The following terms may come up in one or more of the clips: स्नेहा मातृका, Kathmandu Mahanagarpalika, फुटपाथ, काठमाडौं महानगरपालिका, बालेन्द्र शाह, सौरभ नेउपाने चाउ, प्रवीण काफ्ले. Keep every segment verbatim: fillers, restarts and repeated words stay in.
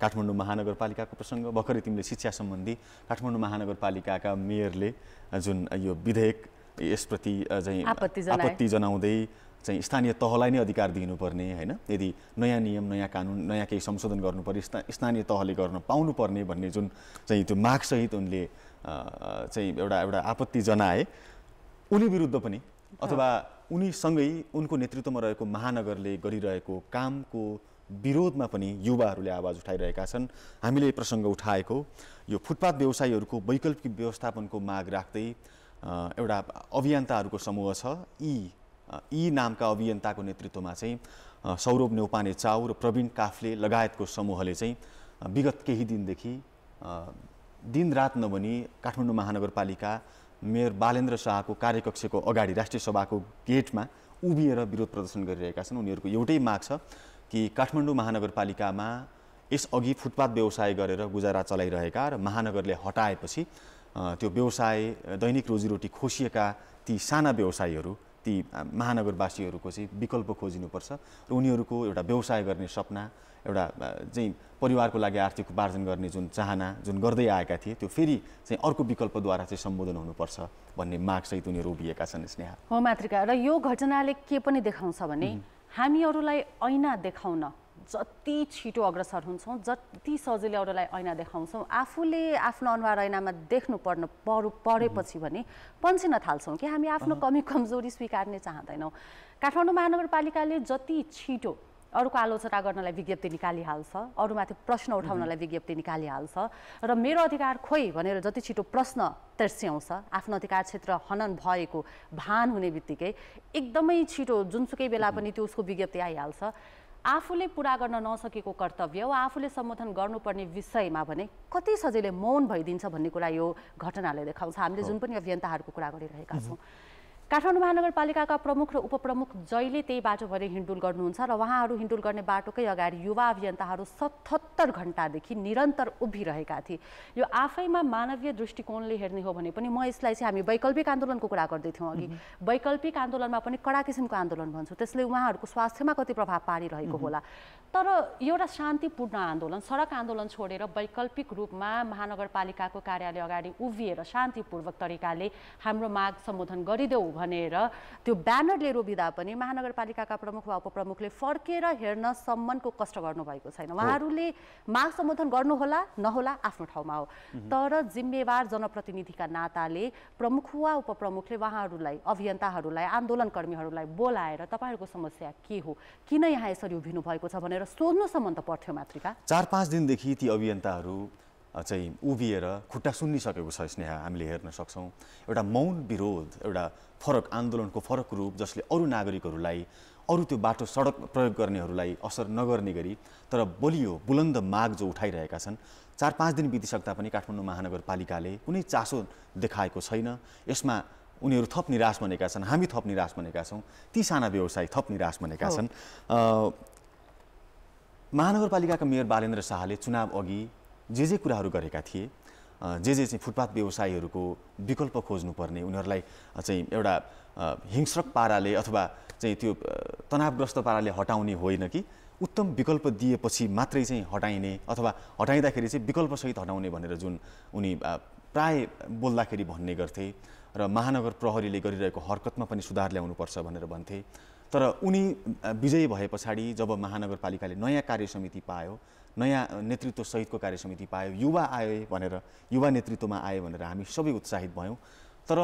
काठमाडौँ महानगरपालिकाको प्रसंग भर्खरै तिमीले शिक्षा सम्बन्धी काठमाडौँ महानगरपालिकाका मेयरले जुन यो विधेयक यसप्रति चाहिँ आपत्ति जनाउँदै चाहिँ स्थानीय तहलाई नै अधिकार दिनुपर्ने हैन, यदि नयाँ नियम नयाँ कानुन नयाँ केही संशोधन गर्नुपर्यो स्थानीय तहले गर्न पाउनुपर्ने भन्ने जुन चाहिँ त्यो माग सहित उनले चाहिँ एउटा एउटा आपत्ति जनाए। उनी विरुद्ध पनि अथवा उनी सँगै उनको नेतृत्वमा रहेको महानगरले गरिरहेको कामको विरोधमा पनि युवाहरूले आवाज उठाइरहेका छन्। हामीले प्रसंग उठाएको यो फुटपाथ व्यवसायीहरूको वैकल्पिक व्यवस्थापनको माग राख्दै एउटा अभियन्ताहरूको समूह छ। यी यी नामका अभियन्ताको नेतृत्वमा चाहिँ सौरभ नेउपाने चाउ र प्रवीण काफ्ले लगायतको समूहले चाहिँ विगत केही दिनदेखि दिनरात नभनी काठमाडौँ महानगरपालिका मेयर बालेन्द्र शाहको कार्यकक्षको अगाडि राष्ट्रिय सभाको गेटमा उभिएर विरोध प्रदर्शन गरिरहेका छन्। उनीहरूको एउटै माग छ कि काठमाडौँ महानगरपालिकामा यसअघि फुटपाथ व्यवसाय गरेर गुजारा चलाइरहेका र महानगरले हटाएपछि त्यो व्यवसाय दैनिक रोजीरोटी खोसिएका ती साना व्यवसायीहरू ती महानगरवासीहरूको चाहिँ विकल्प खोजिनुपर्छ र उनीहरूको एउटा व्यवसाय गर्ने सपना, एउटा चाहिँ परिवारको लागि आर्थिक उपार्जन गर्ने जुन चाहना जुन गर्दै आएका थिए त्यो फेरि चाहिँ अर्को विकल्पद्वारा चाहिँ सम्बोधन हुनुपर्छ भन्ने मागसहित उनीहरू उभिएका छन्। स्नेहा हो मातृका, र यो घटनाले के पनि देखाउँछ भने हामीहरूलाई ऐना देखाउन जति छिटो अग्रसर हुन्छौँ, जति सजिलै अरूलाई ऐना देखाउँछौँ, आफूले आफ्नो अनुहार ऐनामा देख्नु पर्नु पर परेपछि भने पन्छिन थाल्छौँ कि हामी आफ्नो कमी कमजोरी स्वीकार्न चाहँदैनौँ। काठमाडौँ महानगरपालिकाले जति छिटो अरूको आलोचना गर्नलाई विज्ञप्ति निकालिहाल्छ, अरूमाथि प्रश्न उठाउनलाई विज्ञप्ति निकालिहाल्छ र मेरो अधिकार खोइ भनेर जति छिटो प्रश्न तेर्स्याउँछ। आफ्नो अधिकार क्षेत्र हनन भएको भान हुने बित्तिकै एकदमै छिटो जुनसुकै बेला पनि त्यो उसको विज्ञप्ति आइहाल्छ। आफूले पुरा गर्न नसकेको कर्तव्य वा आफूले सम्बोधन गर्नुपर्ने विषयमा भने कति सजिलै मौन भइदिन्छ भन्ने कुरा यो घटनाले देखाउँछ। हामीले जुन पनि अभियन्ताहरूको कुरा गरिरहेका छौँ, काठमाडौँ महानगरपालिकाका प्रमुख र उपप्रमुख जहिले त्यही बाटोभरि हिँडडुल गर्नुहुन्छ र उहाँहरू हिँडडुल गर्ने बाटोकै अगाडि युवा अभियन्ताहरू सतहत्तर घण्टादेखि निरन्तर उभिरहेका थिए। यो आफैमा मानवीय दृष्टिकोणले हेर्ने हो भने पनि म यसलाई चाहिँ हामी वैकल्पिक आन्दोलनको कुरा गर्दै थियौँ अघि, वैकल्पिक आन्दोलनमा पनि कडा किसिमको आन्दोलन भन्छौँ, त्यसले उहाँहरूको स्वास्थ्यमा कति प्रभाव पारिरहेको होला। तर एउटा शान्तिपूर्ण आन्दोलन, सडक आन्दोलन छोडेर वैकल्पिक रूपमा महानगरपालिकाको कार्यालय अगाडि उभिएर शान्तिपूर्वक तरिकाले हाम्रो माग सम्बोधन गरिदेऊ भनेर त्यो ब्यानरले रोपिदा पनि महानगरपालिकाका प्रमुख वा उपप्रमुखले फर्केर हेर्न सम्मको कष्ट गर्नुभएको छैन। उहाँहरूले माग सम्बोधन गर्नुहोला नहोला आफ्नो ठाउँमा हो, तर जिम्मेवार जनप्रतिनिधिका नाताले प्रमुख वा उपप्रमुखले उहाँहरूलाई अभियन्ताहरूलाई आन्दोलनकर्मीहरूलाई बोलाएर तपाईँहरूको समस्या के हो, किन यहाँ यसरी उभिनु भएको छ भनेर सोध्नुसम्म त पर्थ्यो मातृका। चार पाँच दिनदेखि ती अभियन्ताहरू चाहिँ उभिएर खुट्टा सुन्निसकेको छ। स्नेहा, हामीले हेर्न सक्छौँ एउटा मौन विरोध, एउटा फरक आन्दोलनको फरक रूप जसले अरू नागरिकहरूलाई अरू त्यो बाटो सडक प्रयोग गर्नेहरूलाई असर नगर्ने गरी तर बलियो बुलन्द माग जो उठाइरहेका छन्। चार पाँच दिन बितिसक्दा पनि काठमाडौँ महानगरपालिकाले कुनै चासो देखाएको छैन। यसमा उनीहरू थप निराश बनेका छन्, हामी थप निराश बनेका छौँ, ती साना व्यवसायी थप निराश बनेका छन्। महानगरपालिकाका मेयर बालेन्द्र शाहले चुनाव अघि जे जे कुराहरू गरेका थिए, जे जे चाहिँ फुटपाथ व्यवसायीहरूको विकल्प खोज्नुपर्ने, उनीहरूलाई चाहिँ एउटा हिंस्रक पाराले अथवा चाहिँ त्यो तनावग्रस्त पाराले हटाउने होइन कि उत्तम विकल्प दिएपछि मात्रै चाहिँ हटाइने अथवा हटाइँदाखेरि चाहिँ विकल्पसहित हटाउने भनेर जुन उनी प्राय बोल्दाखेरि भन्ने गर्थे र महानगर प्रहरीले गरिरहेको हरकतमा पनि सुधार ल्याउनुपर्छ भनेर भन्थे। तर उनी विजयी भए पछाडि जब महानगरपालिकाले नयाँ कार्य समिति पायो, नयाँ नेतृत्व सहितको कार्य समिति पायो, युवा आए भनेर युवा नेतृत्वमा आए भनेर हामी सबै उत्साहित भयौँ। तर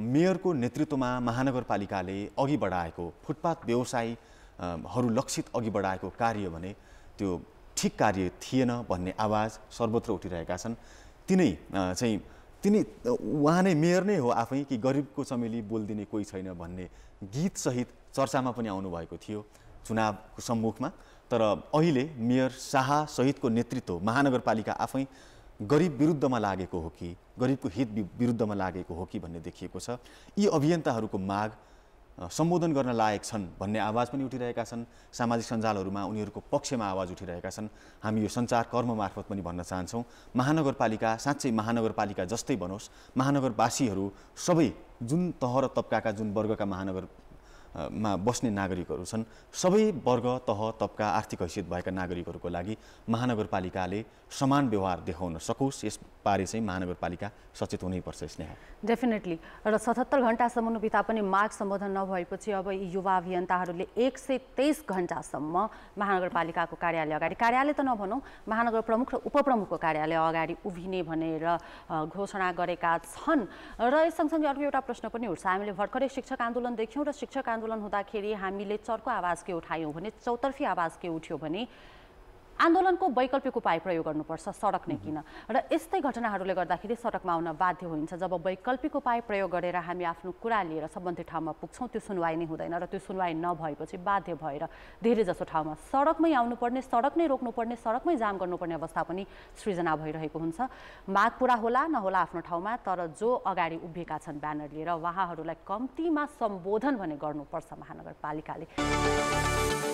मेयरको नेतृत्वमा महानगरपालिकाले अघि बढाएको फुटपाथ व्यवसायीहरू लक्षित अघि बढाएको कार्य भने त्यो ठिक कार्य थिएन भन्ने आवाज सर्वत्र उठिरहेका छन्। तिनै चाहिँ तिनी उहाँ नै मेयर नै हो आफै कि गरिबको चमेली बोलिदिने कोही छैन भन्ने गीतसहित चर्चामा पनि आउनुभएको थियो चुनावको सम्मुखमा। तर अहिले मेयर शाह सहितको नेतृत्व महानगरपालिका आफै गरिब विरुद्धमा लागेको हो कि गरिबको हित विरुद्धमा लागेको हो कि भन्ने देखिएको छ। यी अभियन्ताहरूको माग सम्बोधन गर्न लायक छन् भन्ने आवाज पनि उठिरहेका छन्। सामाजिक सञ्जालहरूमा उनीहरूको पक्षमा आवाज उठिरहेका छन्। हामी यो सञ्चार कर्म मार्फत पनि भन्न चाहन्छौँ, महानगरपालिका साँच्चै महानगरपालिका जस्तै बनोस्। महानगरवासीहरू सबै जुन तह र तब्काका जुन वर्गका महानगर मा बस्ने नागरिकहरू छन्। सबै वर्ग तह तबका आर्थिक हैसियत भएका नागरिकहरूको लागि महानगरपालिकाले समान व्यवहार देखाउन सकोस्, यस बारे चाहिँ महानगरपालिका सचेत हुनैपर्छ। स्नेहा, डेफिनेटली र सतहत्तर घण्टासम्मको बिता पनि माग सम्बोधन नभएपछि अब यी युवा अभियन्ताहरूले एक सय तेईस घण्टासम्म महानगरपालिकाको कार्यालय अगाडि, कार्यालय त नभनौँ महानगर प्रमुख र उपप्रमुखको कार्यालय अगाडि उभिने भनेर घोषणा गरेका छन्। र यस सँगसँगै अर्को एउटा प्रश्न पनि उठ्छ, हामीले भर्खरै शिक्षक आन्दोलन देख्यौँ र शिक्षक आन्दोलन हुँदाखेरि हामीले चर्को आवाज के उठायौँ भने, चौतर्फी आवाज के उठ्यो भने आन्दोलनको वैकल्पिक उपाय प्रयोग गर्नुपर्छ, सडक नै किन? र यस्तै घटनाहरूले गर्दाखेरि सडकमा आउन बाध्य होइन्छ। जब वैकल्पिक उपाय प्रयोग गरेर हामी आफ्नो कुरा लिएर सम्बन्धित ठाउँमा पुग्छौँ त्यो सुनवाई नै हुँदैन र त्यो सुनवाई नभएपछि बाध्य भएर धेरै जसो ठाउँमा सडकमै आउनुपर्ने, सडक नै रोक्नुपर्ने, सडकमै जाम गर्नुपर्ने अवस्था पनि सृजना भइरहेको हुन्छ। माग पुरा होला नहोला आफ्नो ठाउँमा, तर जो अगाडि उभिएका छन् ब्यानर लिएर उहाँहरूलाई कम्तीमा सम्बोधन भने गर्नुपर्छ महानगरपालिकाले।